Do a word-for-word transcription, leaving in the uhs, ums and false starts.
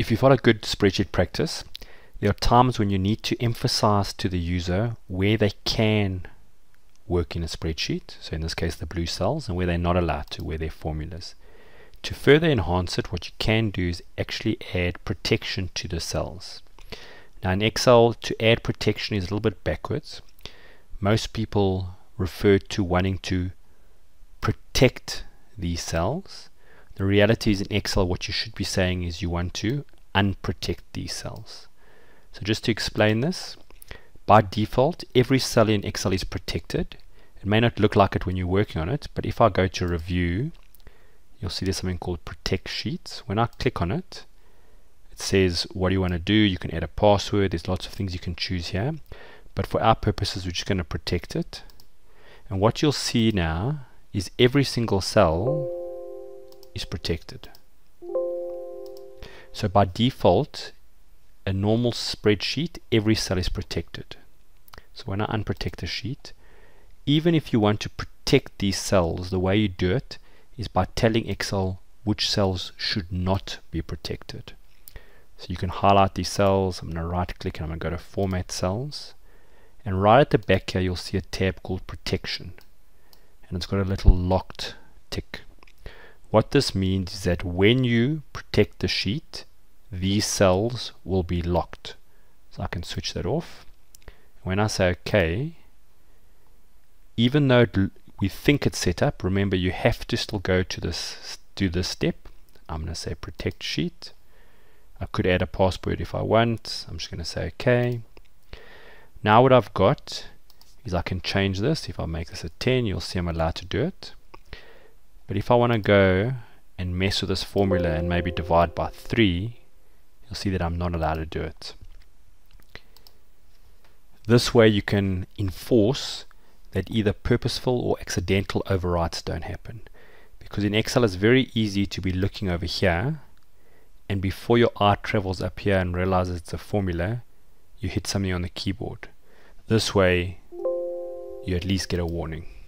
if you've got a good spreadsheet practice, there are times when you need to emphasize to the user where they can work in a spreadsheet, so in this case the blue cells, and where they're not allowed to, where they're formulas. To further enhance it, what you can do is actually add protection to the cells. Now in Excel, to add protection is a little bit backwards. Most people refer to wanting to protect these cells. The reality is in Excel what you should be saying is you want to unprotect these cells. So just to explain this, by default every cell in Excel is protected. It may not look like it when you're working on it, but if I go to review, you'll see there's something called protect sheets. When I click on it, it says what do you want to do. You can add a password, there's lots of things you can choose here, but for our purposes we're just going to protect it. And what you'll see now is every single cell is protected. So by default, a normal spreadsheet, every cell is protected. So when I unprotect the sheet, even if you want to protect these cells, the way you do it is by telling Excel which cells should not be protected. So you can highlight these cells. I'm going to right click and I'm going to go to Format Cells, and right at the back here you'll see a tab called Protection, and it's got a little locked tick. What this means is that when you protect the sheet, these cells will be locked. So I can switch that off. When I say OK, even though it, we think it's set up, remember you have to still go to this, do this step. I'm going to say protect sheet. I could add a password if I want. I'm just going to say OK. Now what I've got is I can change this. If I make this a ten, you'll see I'm allowed to do it. But if I want to go and mess with this formula and maybe divide by three, you'll see that I'm not allowed to do it. This way you can enforce that either purposeful or accidental overrides don't happen. Because in Excel it's very easy to be looking over here, and before your eye travels up here and realizes it's a formula, you hit something on the keyboard. This way you at least get a warning.